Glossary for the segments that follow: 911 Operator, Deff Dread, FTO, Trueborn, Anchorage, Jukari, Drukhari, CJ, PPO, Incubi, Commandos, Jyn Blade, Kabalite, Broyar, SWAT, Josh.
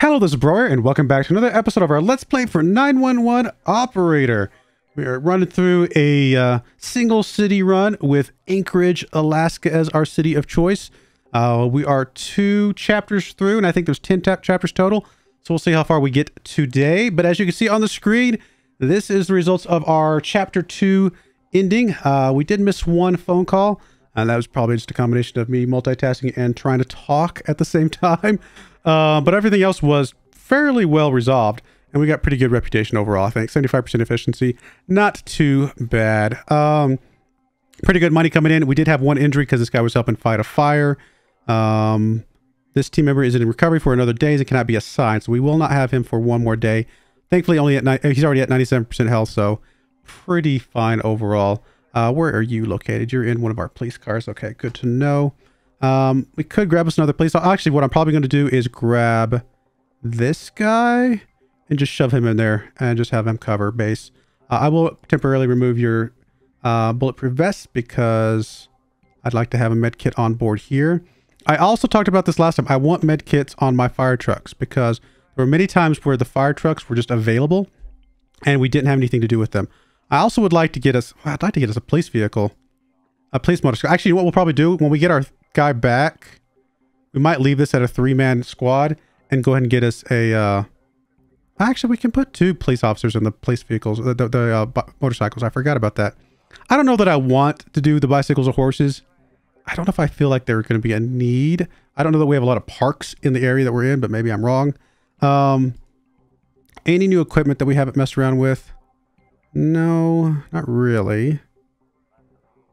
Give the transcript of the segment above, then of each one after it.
Hello, this is Broyar, and welcome back to another episode of our Let's Play for 911 Operator. We are running through a single city run with Anchorage, Alaska as our city of choice. We are 2 chapters through, and I think there's 10 chapters total. So we'll see how far we get today. But as you can see on the screen, this is the results of our Chapter 2 ending. We did miss one phone call, and that was probably just a combination of me multitasking and trying to talk at the same time. But everything else was fairly well resolved, and we got pretty good reputation overall, I think. 75% efficiency, not too bad. Pretty good money coming in. We did have one injury because this guy was helping fight a fire. This team member is in recovery for another day and cannot be assigned, so we will not have him for one more day. Thankfully, only at he's already at 97% health, so pretty fine overall. Where are you located? You're in one of our police cars. Okay, good to know. We could grab us another place. Actually, what I'm probably going to do is grab this guy and just shove him in there and just have him cover base. I will temporarily remove your bulletproof vest because I'd like to have a med kit on board here. I also talked about this last time. I want med kits on my fire trucks because there were many times where the fire trucks were just available and we didn't have anything to do with them. I also would like to get us, I'd like to get us a police vehicle, a police motorcycle. Actually, what we'll probably do when we get our guy back, we might leave this at a 3-man squad and go ahead and get us a actually we can put 2 police officers in the police vehicles, the motorcycles. I forgot about that. I don't know that I want to do the bicycles or horses. I don't know if I feel like they're going to be a need. I don't know that we have a lot of parks in the area that we're in, but maybe I'm wrong. Any new equipment that we haven't messed around with? No, not really.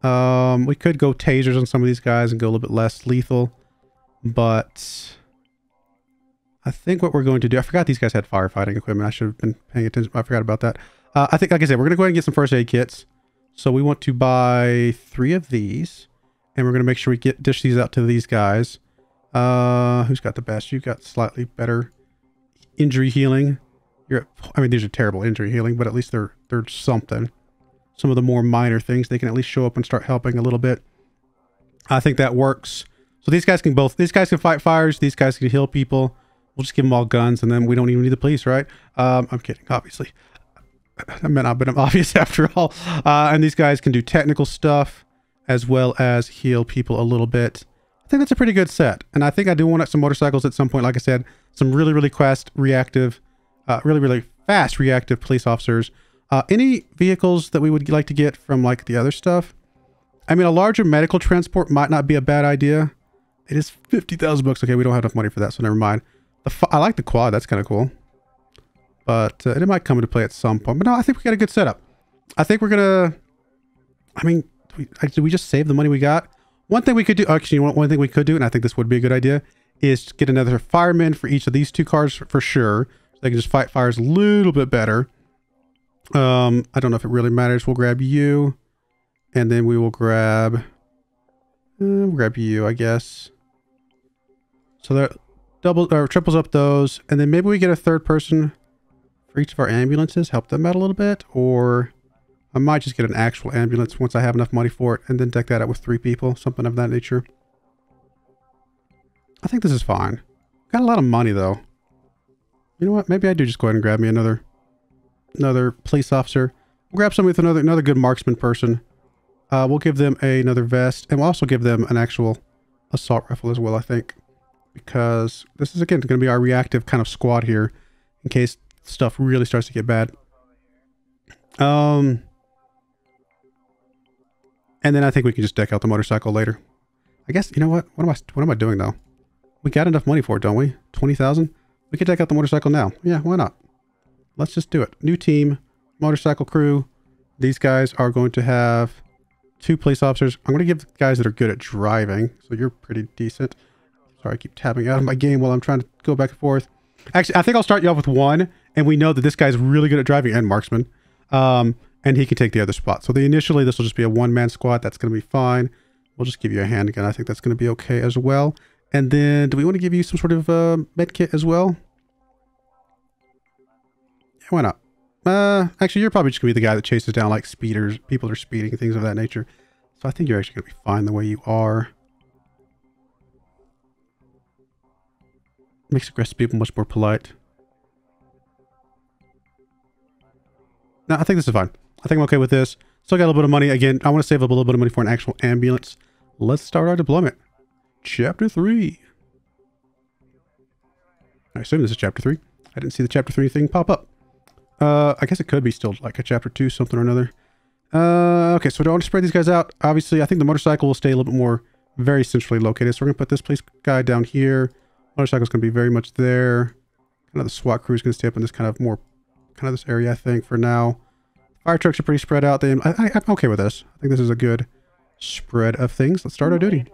We could go tasers on some of these guys and go a little bit less lethal, but I think what we're going to do, I forgot these guys had firefighting equipment. I should have been paying attention. I forgot about that. I think, like I said, we're going to go ahead and get some first aid kits. So we want to buy 3 of these, and we're going to make sure we dish these out to these guys. Who's got the best? You've got slightly better injury healing. You're, I mean, these are terrible injury healing, but at least they're something. Some of the more minor things, they can at least show up and start helping a little bit. I think that works. So these guys can both, these guys can fight fires, these guys can heal people. We'll just give them all guns and then we don't even need the police, right? I'm kidding, obviously. I meant I've been obvious after all. And these guys can do technical stuff as well as heal people a little bit. I think that's a pretty good set. And I think I do want some motorcycles at some point, like I said. Some really, really fast reactive, really fast reactive police officers. Any vehicles that we would like to get from like the other stuff? I mean, a larger medical transport might not be a bad idea. It is 50,000 bucks. Okay, we don't have enough money for that, so never mind. I like the quad. That's kind of cool. But it might come into play at some point. But no, I think we got a good setup. I think we're going to... I mean, did we just save the money we got? One thing we could do... Actually, one thing we could do, and I think this would be a good idea, is get another fireman for each of these 2 cars for sure. So they can just fight fires a little bit better. I don't know if it really matters. We'll grab you and then we will grab, we'll grab you, I guess. So that doubles or triples up those. And then maybe we get a 3rd person for each of our ambulances, help them out a little bit, or I might just get an actual ambulance once I have enough money for it and then deck that out with 3 people, something of that nature. I think this is fine. Got a lot of money though. You know what? Maybe I do just go ahead and grab me another police officer. We'll grab somebody with another good marksman person. We'll give them another vest, and we'll also give them an actual assault rifle as well, I think, because this is again going to be our reactive kind of squad here in case stuff really starts to get bad. And then I think we can just deck out the motorcycle later, I guess. You know what? What am I doing though? We got enough money for it, don't we? 20,000. We could deck out the motorcycle now. Yeah, why not? Let's just do it. New team, motorcycle crew. These guys are going to have 2 police officers. I'm going to give the guys that are good at driving. So you're pretty decent. Sorry, I keep tapping out of my game while I'm trying to go back and forth. Actually, I think I'll start you off with 1. And we know that this guy's really good at driving and marksman. And he can take the other spot. So initially, this will just be a 1-man squad. That's going to be fine. We'll just give you a hand again. I think that's going to be okay as well. And then do we want to give you some sort of med kit as well? Why not? Actually, you're probably just gonna be the guy that chases down like speeders, people that are speeding, things of that nature. So I think you're actually gonna be fine the way you are. makes aggressive people much more polite. No, I think this is fine. I think I'm okay with this. Still got a little bit of money. Again, I want to save up a little bit of money for an actual ambulance. Let's start our deployment. Chapter 3. I assume this is Chapter 3. I didn't see the Chapter 3 thing pop up. I guess it could be still like a Chapter 2 something or another. Okay, so I want to spread these guys out. Obviously, I think the motorcycle will stay a little bit more very centrally located. So we're going to put this police guy down here. Motorcycle's going to be very much there. Kind of the SWAT crew is going to stay up in this kind of more... kind of this area, I think, for now. Fire trucks are pretty spread out. I'm okay with this. I think this is a good spread of things. Let's start our duty.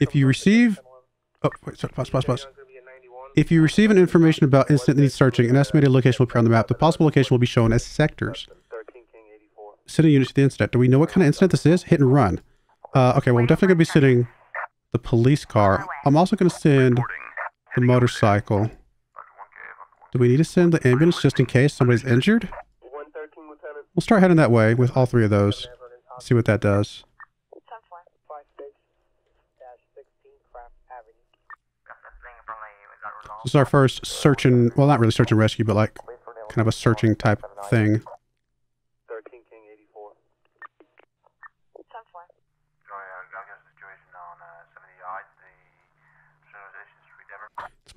If you receive an information about incident that needs searching, an estimated location will appear on the map. The possible location will be shown as sectors. Send a unit to the incident. Do we know what kind of incident this is? Hit and run. Okay, well, we're definitely going to be sending the police car. I'm also going to send the motorcycle. Do we need to send the ambulance just in case somebody's injured? We'll start heading that way with all three of those. Let's see what that does. This is our first search and, well, not really search and rescue, but like kind of a searching type thing.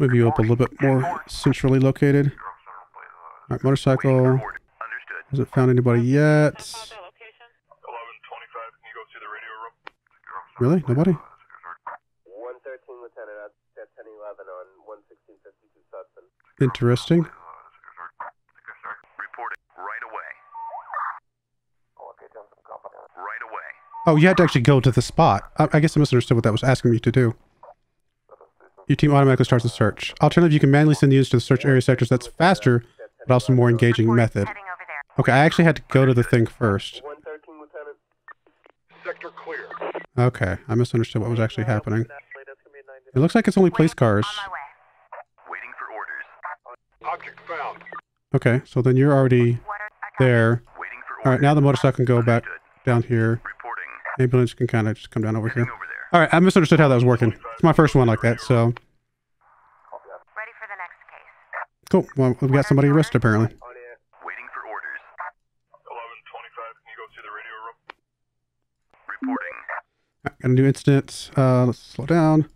Move you up a little bit more centrally located. All right, motorcycle. Hasn't found anybody yet. Really? Nobody? Interesting. Oh, you had to actually go to the spot. I guess I misunderstood what that was asking me to do. Your team automatically starts the search. Alternatively, you can manually send the units to the search area sectors. That's faster, but also more engaging method. Okay, I actually had to go to the thing first. Okay, I misunderstood what was actually happening. It looks like it's only police cars. Okay, so then you're already there. All right, now the motorcycle can go back down here. Ambulance can kind of just come down over here. All right, I misunderstood how that was working. It's my first one like that, so. Ready for the next case. Cool. Well, we've got somebody arrested apparently. Waiting for orders. 11:25. Can you go to the radio room? Reporting. Got a new incident. Let's slow down.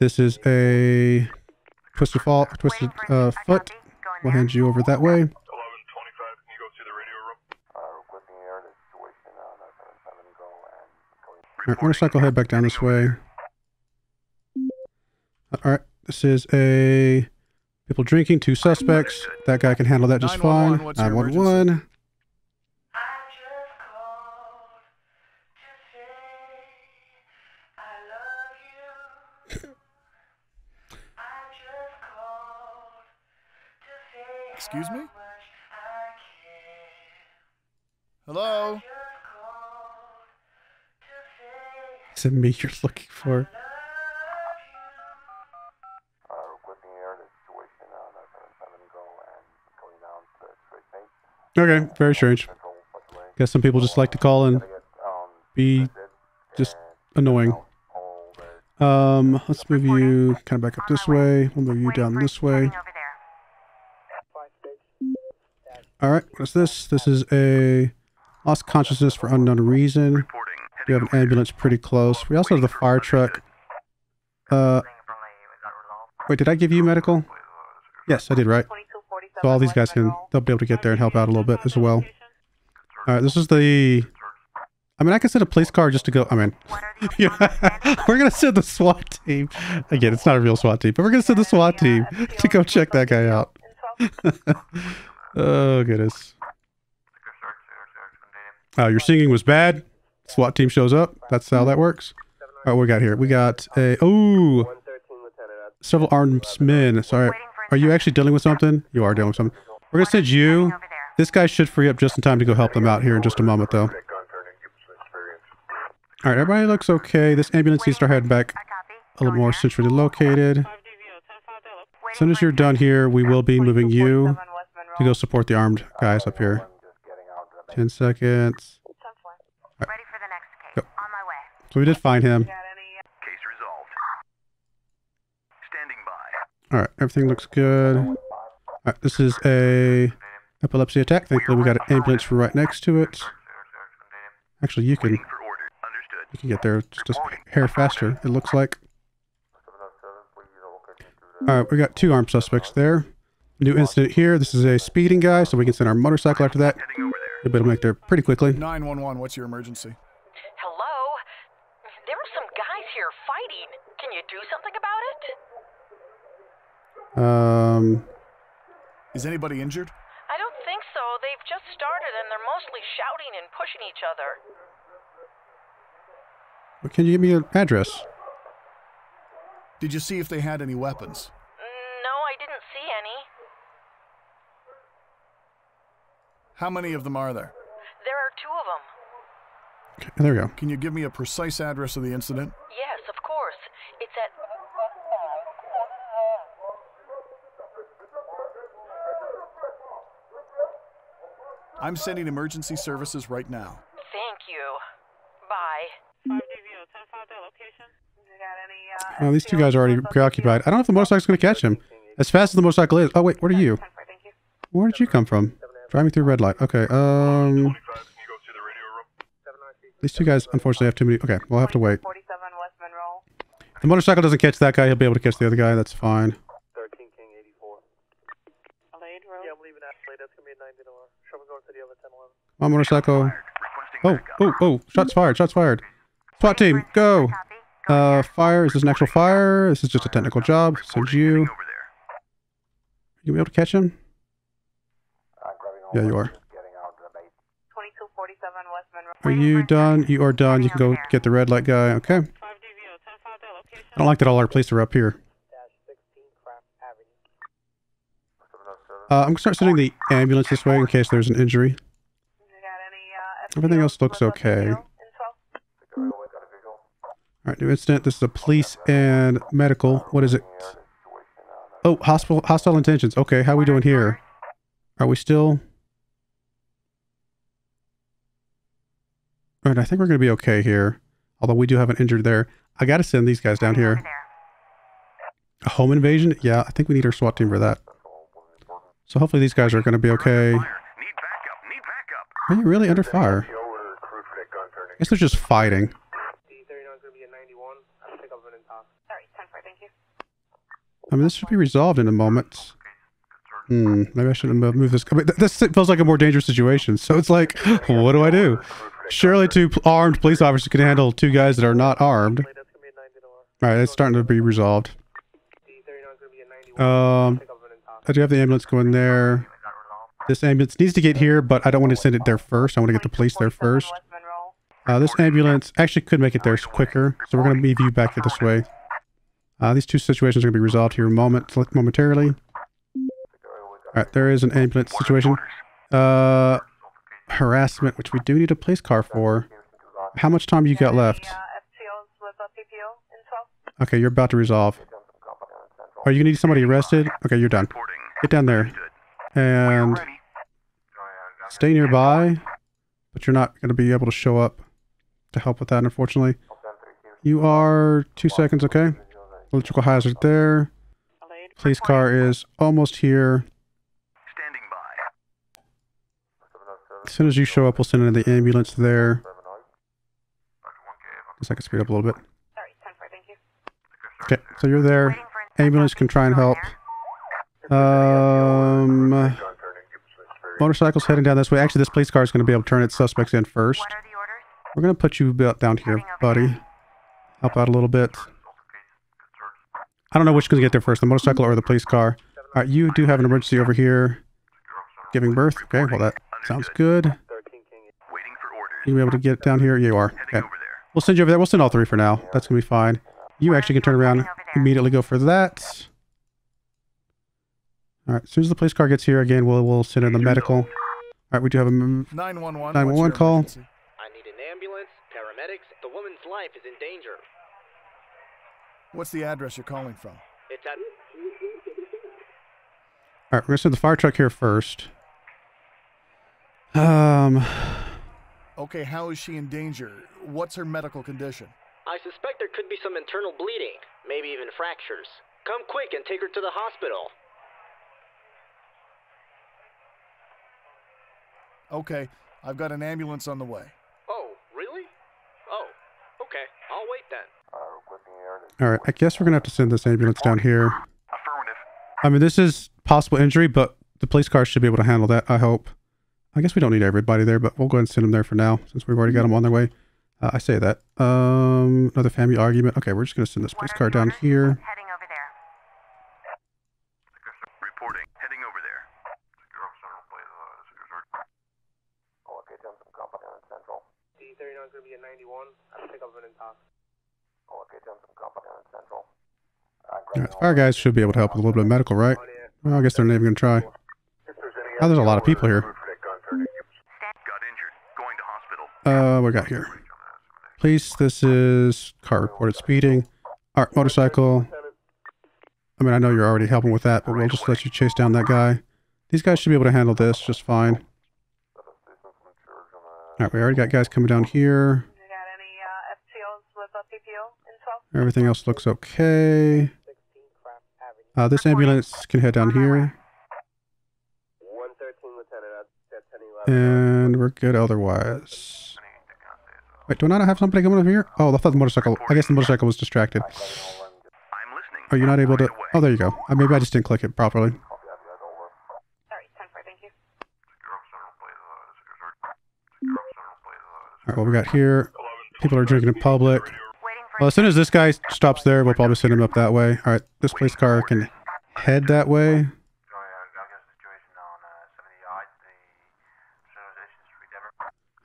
This is a twisted foot. We'll hand you over that way. 11:25. Can you go to the radio room? All right, motorcycle head back down this way. All right, this is a people drinking, 2 suspects. That guy can handle that just fine. 911. Excuse me? Hello? Is it me you're looking for? Okay, very strange. Guess some people just like to call and be just annoying. Let's move you kind of back up this way. We'll move you down this way. All right, what is this? This is a lost consciousness for unknown reason. We have an ambulance pretty close. We also have the fire truck. Wait, did I give you medical? Yes, I did, right? So all these guys can, they'll be able to get there and help out a little bit as well. All right, this is the, I mean, I can send a police car just to go, I mean, yeah, we're going to send the SWAT team. Again, it's not a real SWAT team, but we're going to send the SWAT team to go check that guy out. Oh, goodness. Oh, your singing was bad. SWAT team shows up. That's how that works. All right, what we got here? We got a, oh, several armed men. Sorry. Are you actually dealing with something? You are dealing with something. We're going to send you. This guy should free up just in time to go help them out here in just a moment, though. All right, everybody looks okay. This ambulance needs to start heading back a little more centrally located. As soon as you're done here, we will be moving you to go support the armed guys up here. 10 seconds. Ready for the next case. Go. On my way. So we did find him. Case resolved. Standing Alright, everything looks good. Alright, this is a epilepsy attack. Thankfully we got an ambulance right next to it. Actually, you can get there just a hair faster, it looks like. Alright, we got two armed suspects there. New incident here. This is a speeding guy, so we can send our motorcycle after that. They'll be able to make there pretty quickly. 911, what's your emergency? Hello? There were some guys here fighting. Can you do something about it? Is anybody injured? I don't think so. They've just started and they're mostly shouting and pushing each other. Well, can you give me an address? Did you see if they had any weapons? No, I didn't see any. How many of them are there? There are two of them. Okay, there we go. Can you give me a precise address of the incident? Yes, of course. It's at... I'm sending emergency services right now. Thank you. Bye. Oh, these two guys are already preoccupied. I don't know if the motorcycle's going to catch him. As fast as the motorcycle is. Oh, wait, what are you? Where did you come from? Driving through red light. Okay, these two guys, unfortunately, have too many... Okay, we'll have to wait. If the motorcycle doesn't catch that guy, he'll be able to catch the other guy. That's fine. My motorcycle. Oh, shots fired, shots fired. SWAT team, go! Fire, is this an actual fire? This is just a technical job. Send you. You'll be able to catch him? Yeah, you are. Are you done? You are done. You can go get the red light guy. Okay. I don't like that all our police are up here. I'm going to start sending the ambulance this way in case there's an injury. Everything else looks okay. Alright, new incident. This is a police and medical. What is it? Oh, hostile intentions. Okay, how are we doing here? Are we still... Alright, I think we're going to be okay here. Although we do have an injured there. I got to send these guys down here. A home invasion? Yeah, I think we need our SWAT team for that. So hopefully these guys are going to be okay. Are you really under fire? I guess they're just fighting. I mean, this should be resolved in a moment. Maybe I shouldn't move this. I mean, this feels like a more dangerous situation. So it's like, what do I do? Surely two armed police officers can handle two guys that are not armed. All right, it's starting to be resolved. I do have the ambulance going there. This ambulance needs to get here, but I don't want to send it there first. I want to get the police there first. This ambulance actually could make it there quicker, so we're going to move you back this way. These two situations are going to be resolved here momentarily. Alright, there is an ambulance situation. Harassment, which we do need a police car for. How much time you got left? Okay, you're about to resolve. Are you going to need somebody arrested? Okay, you're done. Get down there. And stay nearby, but you're not going to be able to show up to help with that, unfortunately. You are 2 seconds, okay? Electrical hazard there. Police car is almost here. As soon as you show up, we'll send in the ambulance there. Guess I can speed up a little bit. Okay, so you're there. Ambulance can try and help. Motorcycle's heading down this way. Actually, this police car is going to be able to turn its suspects in first. We're going to put you down here, buddy. Help out a little bit. I don't know which one's going to get there first, the motorcycle or the police car. Alright, you do have an emergency over here. Giving birth. Okay, well that sounds good. You'll be able to get down here? Yeah, you are. Okay. We'll send you over there. We'll send all three for now. That's going to be fine. You actually can turn around and immediately go for that. Alright, as soon as the police car gets here, again, we'll send in the medical. Alright, we do have a 911 call. I need an ambulance, paramedics. The woman's life is in danger. What's the address you're calling from? It's at... Alright, we're going to send the fire truck here first. Okay, how is she in danger? What's her medical condition? I suspect there could be some internal bleeding, maybe even fractures. Come quick and take her to the hospital. Okay, I've got an ambulance on the way. Oh, really? Oh, okay. I'll wait then. All right, I guess we're going to have to send this ambulance down here. Affirmative. I mean, this is possible injury, but the police car should be able to handle that, I hope. I guess we don't need everybody there, but we'll go ahead and send them there for now, since we've already got them on their way. I say that. Another family argument. Okay, we're just going to send this police car down here. Heading over there. Reporting. Heading over there. Okay, Johnson, Company on Central. D39 going to be at 91. I'm pick up an intox. Okay, Johnson, Company on Central. Our guys should be able to help with a little bit of medical, right? Well, I guess they're not even going to try. Oh, there's a lot of people here. We got here. Police, this is car reported speeding. All right, motorcycle. I mean, I know you're already helping with that, but we'll just let you chase down that guy. These guys should be able to handle this just fine. All right, we already got guys coming down here. Everything else looks okay. This ambulance can head down here. And we're good otherwise. Wait, do I not have somebody coming over here? Oh, I thought the motorcycle... I guess the motorcycle was distracted. Are you not able to... Oh, there you go. Maybe I just didn't click it properly. Alright, what we got here. People are drinking in public. Well, as soon as this guy stops there, we'll probably send him up that way. Alright, this police car can head that way.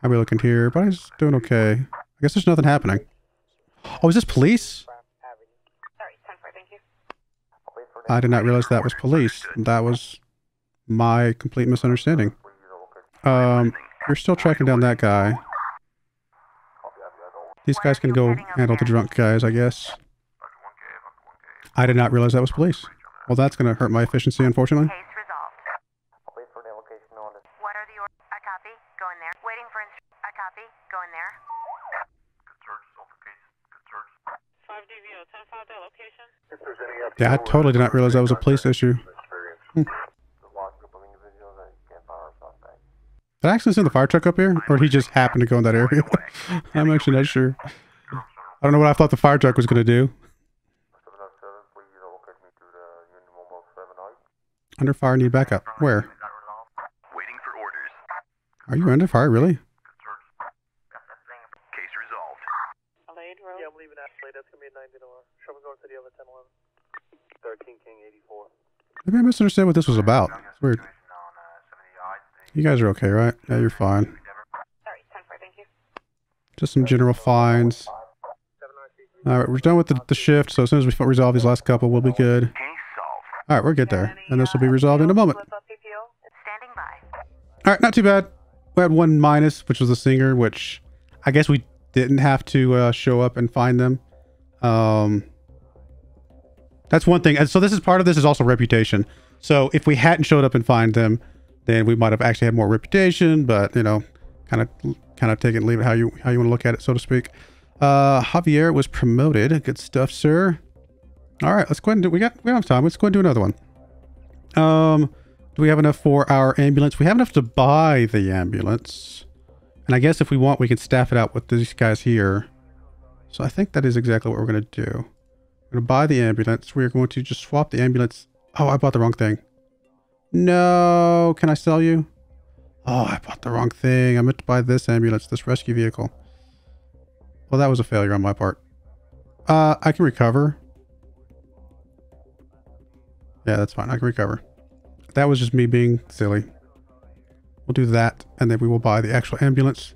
I'll be looking here, but I'm doing okay. I guess there's nothing happening. Oh, is this police? I did not realize that was police. That was my complete misunderstanding. We're still tracking down that guy. These guys can go handle the drunk guys, I guess. I did not realize that was police. Well, that's going to hurt my efficiency, unfortunately. Yeah, I totally did not realize that was a police issue. Did I actually send the fire truck up here? Or he just happened to go in that area? I'm actually not sure. I don't know what I thought the fire truck was going to do. Under fire, need backup. Where? Are you under fire, really? Maybe I misunderstand what this was about. It's weird. You guys are okay, right? Yeah, you're fine. Just some general fines. Alright, we're done with the shift, so as soon as we resolve these last couple, we'll be good. Alright, we're good there. And this will be resolved in a moment. Alright, not too bad. We had one minus, which was the singer, which I guess we didn't have to show up and find them. That's one thing. And so this is part of this is also reputation. So if we hadn't showed up and find them, then we might have actually had more reputation, but you know, kind of take it and leave it how you want to look at it, so to speak. Javier was promoted. Good stuff, sir. All right, let's go ahead and do, we don't have time. Let's go ahead and do another one. Do we have enough for our ambulance? We have enough to buy the ambulance. And I guess if we want, we can staff it out with these guys here. So I think that is exactly what we're going to do. We're going to buy the ambulance. We're going to just swap the ambulance. Oh, I bought the wrong thing. No, can I sell you? Oh, I bought the wrong thing. I meant to buy this ambulance, this rescue vehicle. Well, that was a failure on my part. I can recover. Yeah, that's fine. I can recover. That was just me being silly. We'll do that, and then we will buy the actual ambulance.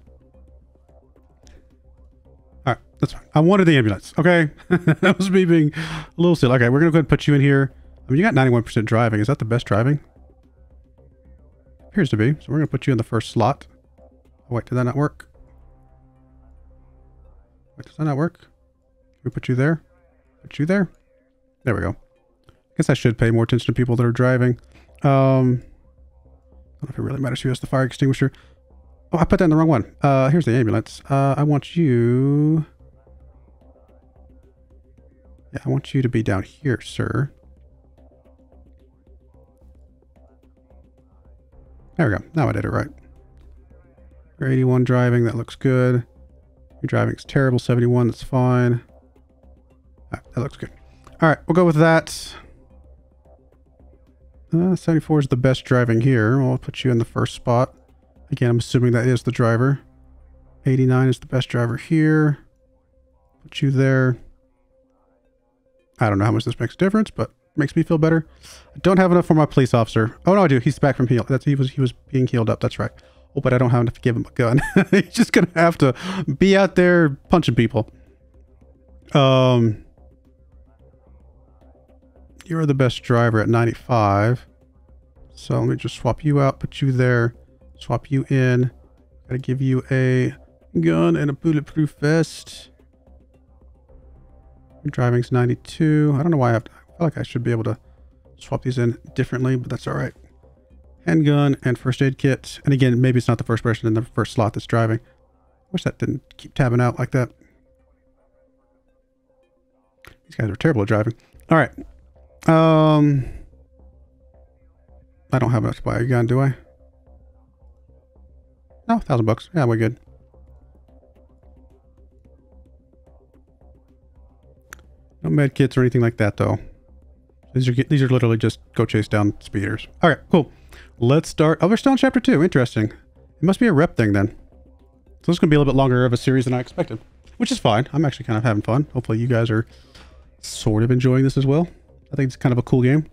That's fine. I wanted the ambulance. Okay. That was me being a little silly. Okay, we're going to go ahead and put you in here. I mean, you got 91% driving. Is that the best driving? Appears to be. So we're going to put you in the first slot. Oh, wait, did that not work? Wait, does that not work? Can we put you there? Put you there? There we go. I guess I should pay more attention to people that are driving. I don't know if it really matters who has the fire extinguisher. Oh, I put that in the wrong one. Here's the ambulance. I want you... Yeah, I want you to be down here, sir. There we go. Now I did it right. You're 81 driving. That looks good. Your driving's terrible. 71. That's fine. Right, that looks good. All right. We'll go with that. 74 is the best driving here. I'll put you in the first spot. Again, I'm assuming that is the driver. 89 is the best driver here. Put you there. I don't know how much this makes a difference, but it makes me feel better. I don't have enough for my police officer. Oh no, I do. He's back from heal. That's he was being healed up. That's right. Oh, but I don't have enough to give him a gun. He's just gonna have to be out there punching people. You're the best driver at 95. So let me just swap you out, put you there, swap you in. Gotta give you a gun and a bulletproof vest. Your driving's 92. I don't know why I have to. I feel like I should be able to swap these in differently, but that's all right. Handgun and first aid kit. And again, maybe it's not the first person in the first slot that's driving. I wish that didn't keep tabbing out like that. These guys are terrible at driving. All right. I don't have enough to buy a gun, do I? No, $1,000. Yeah, we're good. No med kits or anything like that, though. These are literally just go chase down speeders. All right, cool. Let's start. Oh, we're still in chapter 2. Interesting. It must be a rep thing then. So it's going to be a little bit longer of a series than I expected, which is fine. I'm actually kind of having fun. Hopefully you guys are sort of enjoying this as well. I think it's kind of a cool game.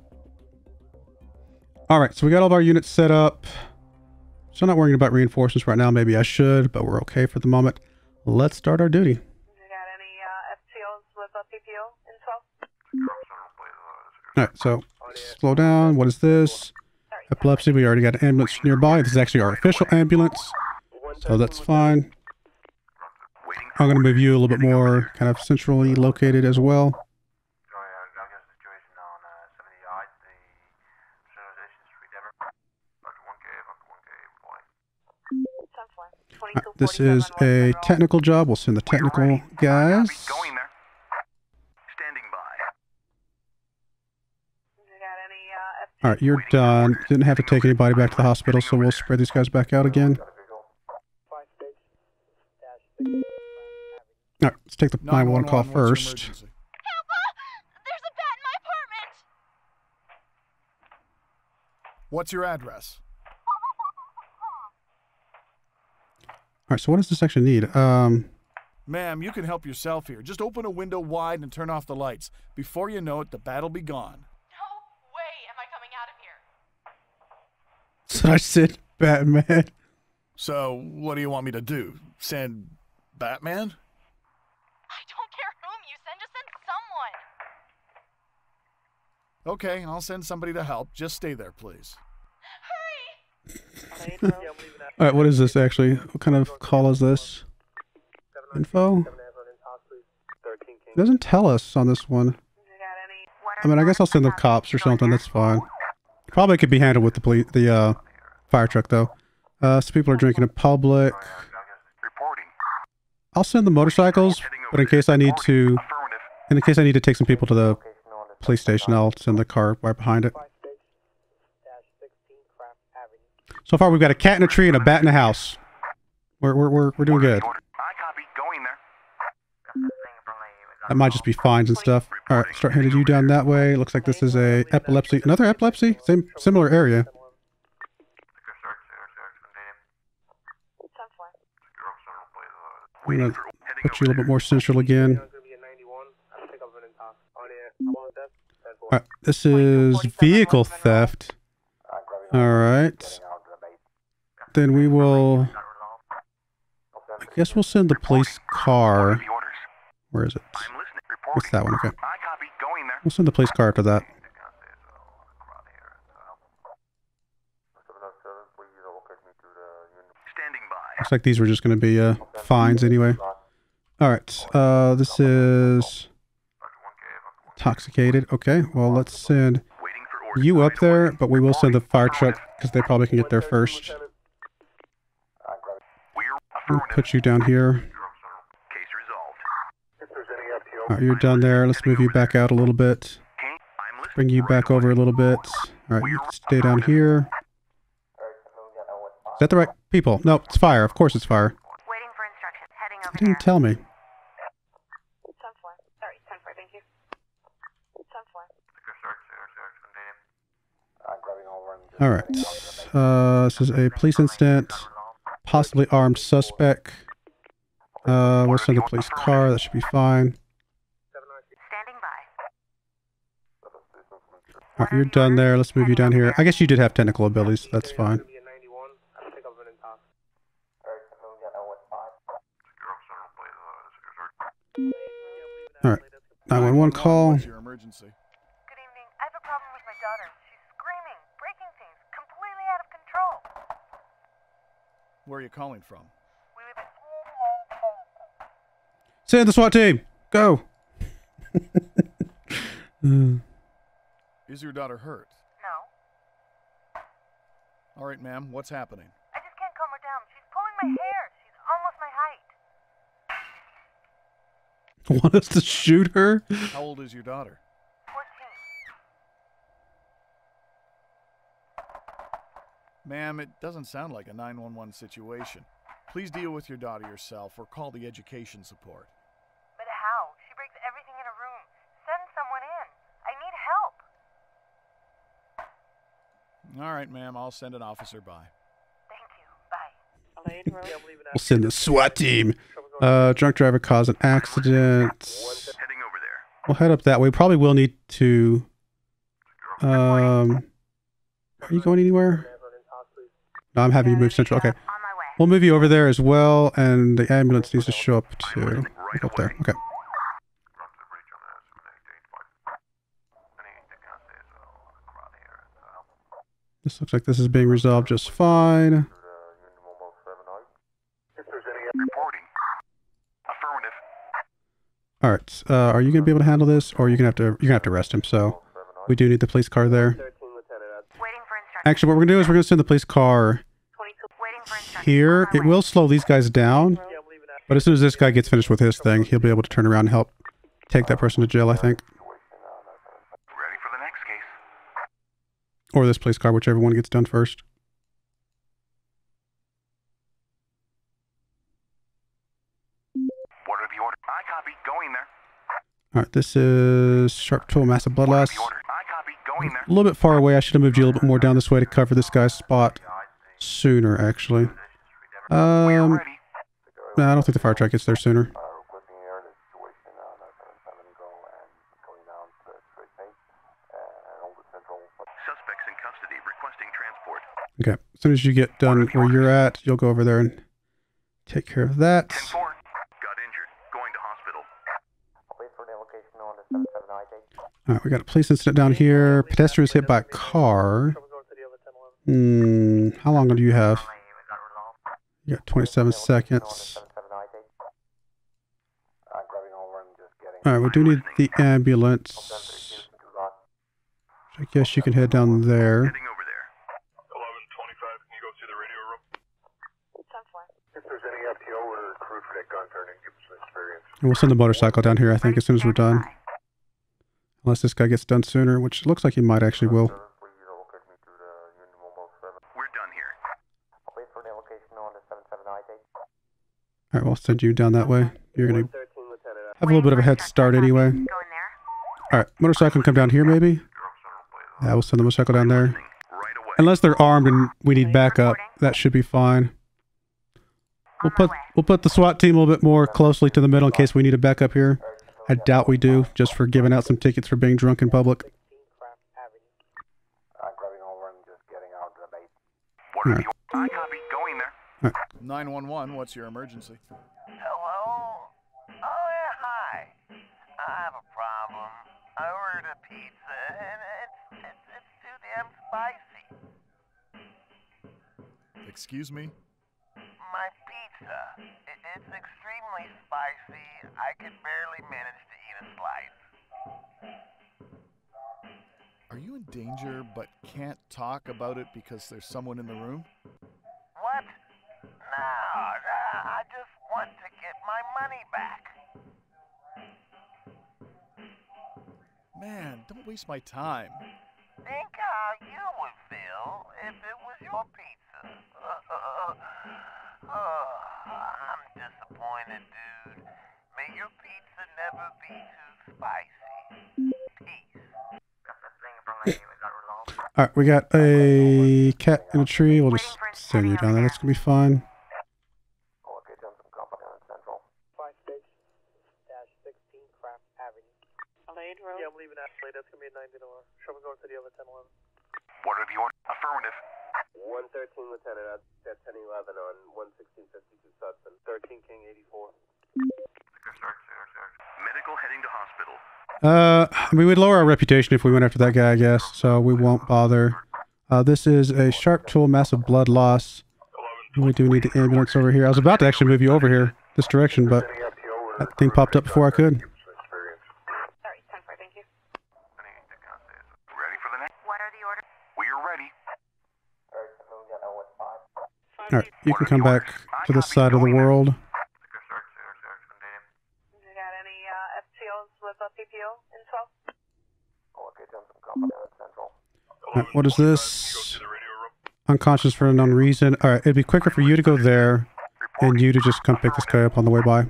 All right, so we got all of our units set up. So I'm not worrying about reinforcements right now. Maybe I should, but we're okay for the moment. Let's start our duty. You got any FTOs with a PPO in 12? All right, so slow down. What is this? Epilepsy. We already got an ambulance nearby. This is actually our official ambulance, so that's fine. I'm going to move you a little bit more kind of centrally located as well. Right, this is a technical job. We'll send the technical guys. All right, you're done. Didn't have to take anybody back to the hospital, so we'll spread these guys back out again. All right, let's take the 911 call first. Help! There's a bat in my apartment. What's your address? All right, so what does this section need? Ma'am, you can help yourself here. Just open a window wide and turn off the lights. Before you know it, the bat'll be gone. No way am I coming out of here. So I said Batman. So what do you want me to do? Send Batman? I don't care whom you send. Just send someone. Okay, I'll send somebody to help. Just stay there, please. All right, what is this actually? What kind of call is this? Info? It doesn't tell us on this one. I mean, I guess I'll send the cops or something. That's fine. Probably could be handled with the police, the fire truck though. Some people are drinking in public. I'll send the motorcycles, but in case I need to take some people to the police station, I'll send the car right behind it. So far, we've got a cat in a tree and a bat in a house. We're doing good. That might just be fines and stuff. All right, start heading you down that way. Looks like this is a epilepsy. Another epilepsy? Same, similar area. We're gonna put you a little bit more central again. All right, this is vehicle theft. All right. Then we will, I guess we'll send the police car. Where is it? What's that one? Okay. We'll send the police car after that. Looks like these were just going to be fines anyway. All right. This is intoxicated. Okay. Well, let's send you up there, but we will send the fire truck because they probably can get there first. We'll put you down here. All right, you're done there. Let's move you back out a little bit. Bring you back over a little bit. All right, you stay down here. Is that the right people? No, it's fire. Of course it's fire. They didn't tell me. All right. This is a police incident. Possibly armed suspect. We'll send a police car. That should be fine. All right, you're done there. Let's move you down here. I guess you did have technical abilities. So that's fine. All right. 911 call. Good evening. I have a problem with my daughter. She's screaming, breaking things, completely out of control. Where are you calling from? We live at... Send the SWAT team. Go. Is your daughter hurt? No. All right, ma'am. What's happening? I just can't calm her down. She's pulling my hair. Want us to shoot her? How old is your daughter? 14. Ma'am, it doesn't sound like a 911 situation. Please deal with your daughter yourself or call the education support. But how? She breaks everything in a room. Send someone in. I need help. All right, ma'am. I'll send an officer by. Thank you. Bye. We'll send the SWAT team. Drunk driver caused an accident. We'll head up that way. Probably will need to... are you going anywhere? No, I'm having you move central. Okay. We'll move you over there as well, and the ambulance needs to show up too. Up there. Okay. This looks like this is being resolved just fine. All right. Are you gonna be able to handle this, or are you gonna have to? You're gonna have to arrest him. So, we do need the police car there. Actually, what we're gonna do is we're gonna send the police car here. It will slow these guys down, but as soon as this guy gets finished with his thing, he'll be able to turn around and help take that person to jail, I think. Ready for the next case. Or this police car, whichever one gets done first. Alright, this is sharp tool, massive blood loss. A little bit far away. I should have moved you a little bit more down this way to cover this guy's spot sooner, actually. No, I don't think the fire truck gets there sooner. Suspects in custody requesting transport. Okay, as soon as you get done where you're at, you'll go over there and take care of that. All right, we got a police incident down here. Pedestrian was hit by a car. How long do you have? You got 27 seconds. All right, we do need the ambulance. I guess you can head down there. 11:25. Can you go to the radio room? If there's any FTO or crew for that gun turning, give us some experience. We'll send the motorcycle down here, I think, as soon as we're done. Unless this guy gets done sooner, which looks like he might actually will. We're done here. All right, we'll send you down that way. You're going to have a little bit of a head start anyway. All right, motorcycle can come down here maybe. Yeah, we'll send the motorcycle down there. Unless they're armed and we need backup, that should be fine. We'll put the SWAT team a little bit more closely to the middle in case we need a backup here. I doubt we do, just for giving out some tickets for being drunk in public. All right. 911, what's your emergency? Hello? Oh, yeah, hi. I have a problem. I ordered a pizza, and it's too damn spicy. Excuse me? My pizza. It's extremely spicy. I can barely manage to eat a slice. Are you in danger but can't talk about it because there's someone in the room? What? No, I just want to get my money back. Man, don't waste my time. Think how you would feel if it was your pizza. I'm disappointed, dude. May your pizza never be too spicy. Peace. Alright, we got a cat in a tree. We'll just send her down there. That's going to be fine. Yeah, I'm leaving Ashley. That's going to be a $90. Shall we go to the other 10-11? What are the orders? Affirmative. 113 Lieutenant at 10-11 on 116-52 Sudson. 13 King 84. Medical heading to hospital. I mean, we'd lower our reputation if we went after that guy, I guess. So we won't bother. This is a sharp tool, massive blood loss. We do need the ambulance over here. I was about to actually move you over here, this direction, but that thing popped up before I could. Alright, you can come back to this side of the world. You got any FTOs with a PPO info? Alright, what is this? Unconscious for an unreason. Alright, it'd be quicker for you to go there and you to just come pick this guy up on the way by.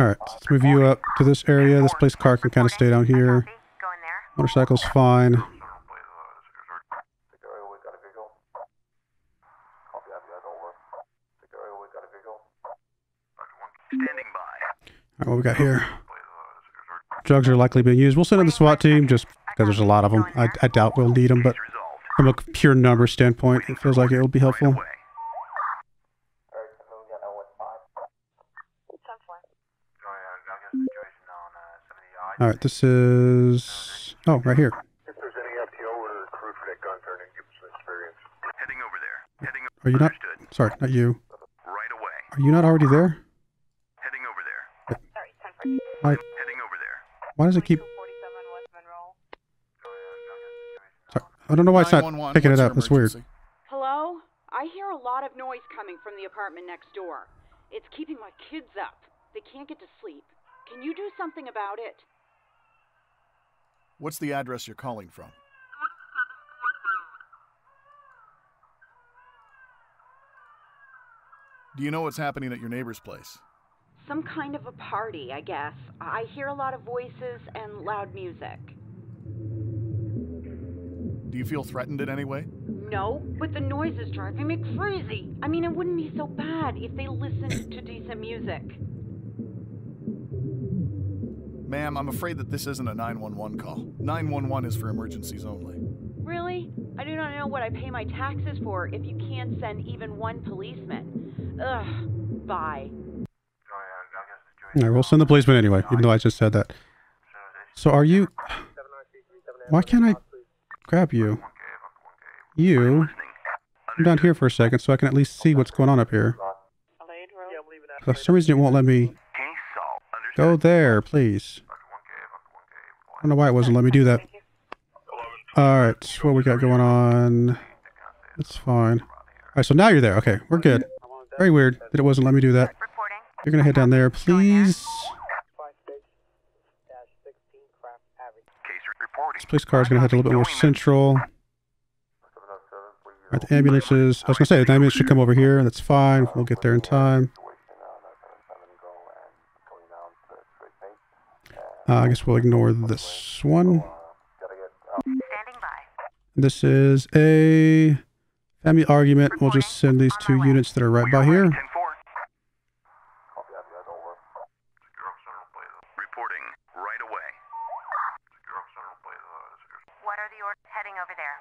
Alright, so let's move you up to this area. This place car can kind of stay down here. Motorcycle's fine. Alright, what we got here? Drugs are likely being used. We'll send in the SWAT team just because there's a lot of them. I doubt we'll need them, but from a pure number standpoint, it feels like it'll be helpful. Alright, this is... Oh, right here. If there's any FTO or crew for that gun turn and give us some experience. Heading over there. Heading over. Are you not... Understood. Sorry, not you. Right away. Are you not already there? Heading over there. But... Sorry, 10-14. Heading over there. Why does it keep... Sorry, I don't know why it's not picking it up. That's weird. Hello? I hear a lot of noise coming from the apartment next door. It's keeping my kids up. They can't get to sleep. Can you do something about it? What's the address you're calling from? Do you know what's happening at your neighbor's place? Some kind of a party, I guess. I hear a lot of voices and loud music. Do you feel threatened in any way? No, but the noise is driving me crazy. I mean, it wouldn't be so bad if they listened to decent music. Ma'am, I'm afraid that this isn't a 911 call. 911 is for emergencies only. Really? I do not know what I pay my taxes for if you can't send even one policeman. Ugh, bye. Alright, we'll send the policeman anyway, even though I just said that. So are you... Why can't I grab you? You... I'm down here for a second so I can at least see what's going on up here. For some reason it won't let me... Go there, please. I don't know why it wasn't letting me do that. Alright, what we got going on? That's fine. Alright, so now you're there. Okay, we're good. Very weird that it wasn't letting me do that. You're gonna head down there, please. This police car is gonna head a little bit more central. Alright, the ambulances. I was gonna say, the ambulance should come over here. That's fine. We'll get there in time. I guess we'll ignore this one. Standing by. This is a family argument. Reporting. We'll just send these two units that are right by here. 10-4. Reporting right away. What are the orders heading over there?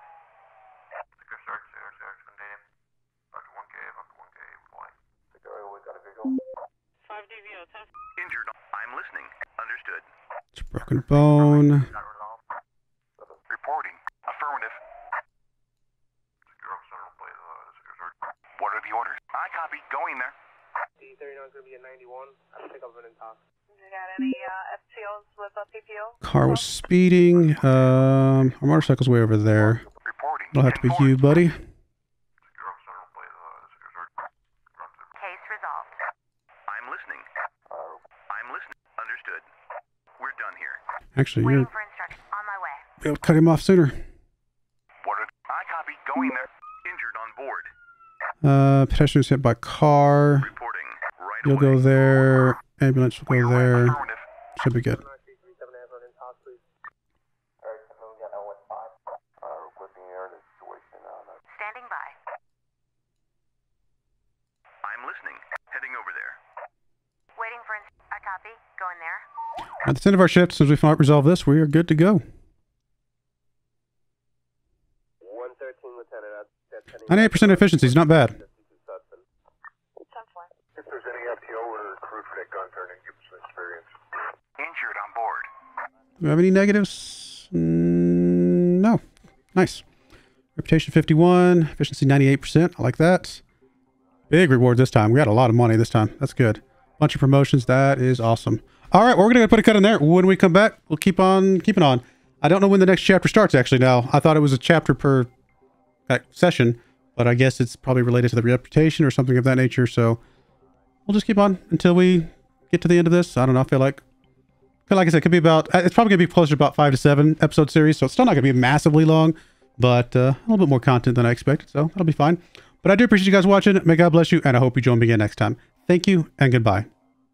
Injured. I'm listening. Understood. It's a broken bone. Reporting. Affirmative. What are the orders? I copy. Going there. D39 going to be a 91. I'll pick up an intox. You got any FTOs with a PPO? Car was speeding. Our motorcycle's way over there. Reporting. It'll have to be you, buddy. Case resolved. Actually, you're... Waiting for instructions. On my way. We'll cut him off sooner. Water. I copy. Going there. Injured on board. Pedestrians hit by car. Reporting. Right You'll away. Go there. Ambulance will go there. Should be good. Standing by. I'm listening. Heading over there. Waiting for I copy. Going there. At the end of our shift, since we cannot resolve this, we are good to go. 113, Lieutenant. 98% efficiency is not bad. If there's any FTO or crew for that gun turning, give us an experience. Injured on board. Do we have any negatives? No. Nice. Reputation 51, efficiency 98%. I like that. Big reward this time. We got a lot of money this time. That's good. Bunch of promotions. That is awesome. All right, we're gonna put a cut in there. When we come back, we'll keep on keeping on. I don't know when the next chapter starts. Actually, now I thought it was a chapter per session, but I guess it's probably related to the reputation or something of that nature. So we'll just keep on until we get to the end of this. I don't know. I feel like. I said, it could be about. It's probably gonna be closer to about 5 to 7 episode series. So it's still not gonna be massively long. But a little bit more content than I expected, so that'll be fine. But I do appreciate you guys watching. May God bless you, and I hope you join me again next time. Thank you, and goodbye.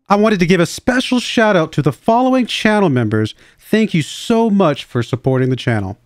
I wanted to give a special shout out to the following channel members. Thank you so much for supporting the channel.